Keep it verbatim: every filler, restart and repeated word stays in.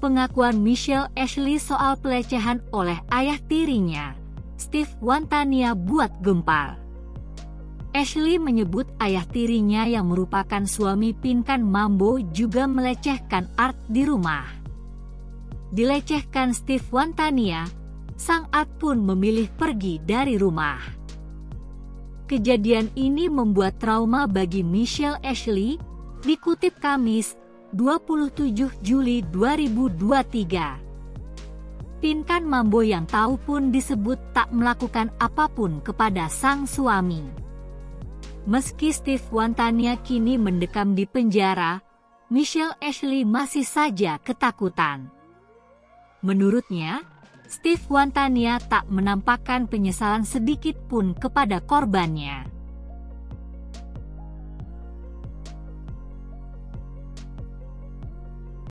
pengakuan Michelle Ashley soal pelecehan oleh ayah tirinya, Steve Wantania, buat gempar. Ashley menyebut ayah tirinya yang merupakan suami Pinkan Mambo juga melecehkan Art di rumah. Dilecehkan Steve Wantania, sang Art pun memilih pergi dari rumah. Kejadian ini membuat trauma bagi Michelle Ashley, dikutip Kamis, dua puluh tujuh Juli dua ribu dua puluh tiga. Pinkan Mambo yang tahu pun disebut tak melakukan apapun kepada sang suami. Meski Steve Wantania kini mendekam di penjara, Michelle Ashley masih saja ketakutan. Menurutnya, Steve Wantania tak menampakkan penyesalan sedikit pun kepada korbannya.